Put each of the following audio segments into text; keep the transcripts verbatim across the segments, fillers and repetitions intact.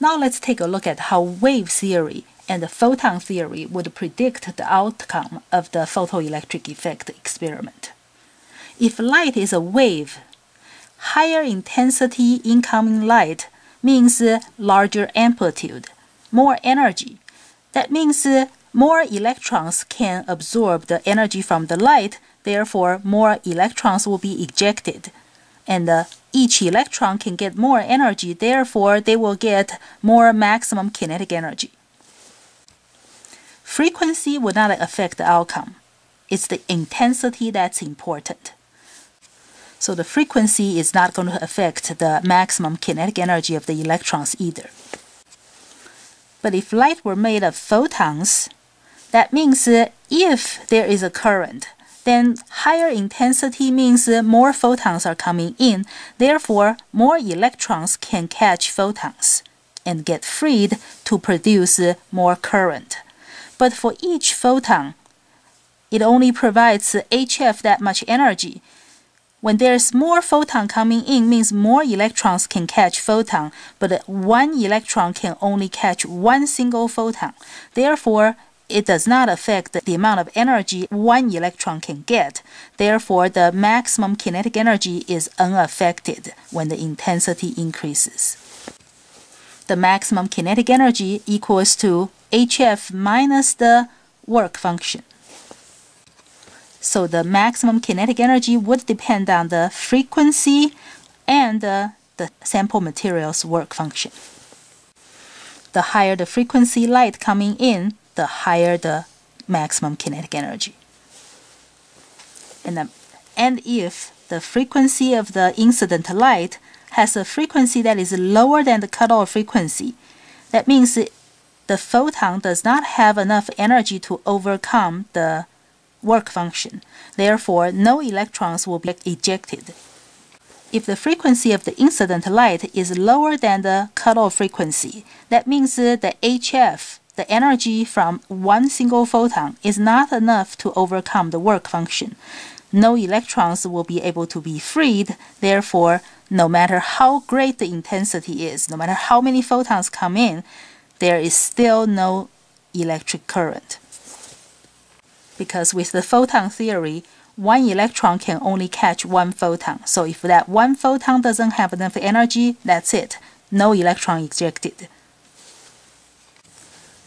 Now let's take a look at how wave theory and the photon theory would predict the outcome of the photoelectric effect experiment. If light is a wave, higher intensity incoming light means larger amplitude, more energy. That means more electrons can absorb the energy from the light, therefore more electrons will be ejected. And uh, each electron can get more energy, therefore they will get more maximum kinetic energy. Frequency would not affect the outcome. It's the intensity that's important. So the frequency is not going to affect the maximum kinetic energy of the electrons either. But if light were made of photons, that means uh, if there is a current, then higher intensity means more photons are coming in, therefore more electrons can catch photons and get freed to produce more current. But for each photon, it only provides H F that much energy. When there's more photon coming in, means more electrons can catch photon, but one electron can only catch one single photon. Therefore, it does not affect the amount of energy one electron can get. Therefore, the maximum kinetic energy is unaffected when the intensity increases. The maximum kinetic energy equals to H F minus the work function. So the maximum kinetic energy would depend on the frequency and uh, the sample material's work function. The higher the frequency light coming in, the higher the maximum kinetic energy. And, the, and if the frequency of the incident light has a frequency that is lower than the cutoff frequency, that means the photon does not have enough energy to overcome the work function. Therefore, no electrons will be ejected. If the frequency of the incident light is lower than the cutoff frequency, that means the H F, the energy from one single photon, is not enough to overcome the work function. No electrons will be able to be freed. Therefore, no matter how great the intensity is, no matter how many photons come in, there is still no electric current. Because with the photon theory, one electron can only catch one photon. So if that one photon doesn't have enough energy, that's it. No electron ejected.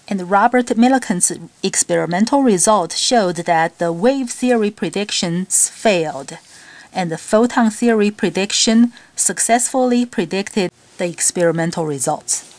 And Robert Millikan's experimental result showed that the wave theory predictions failed, and the photon theory prediction successfully predicted the experimental results.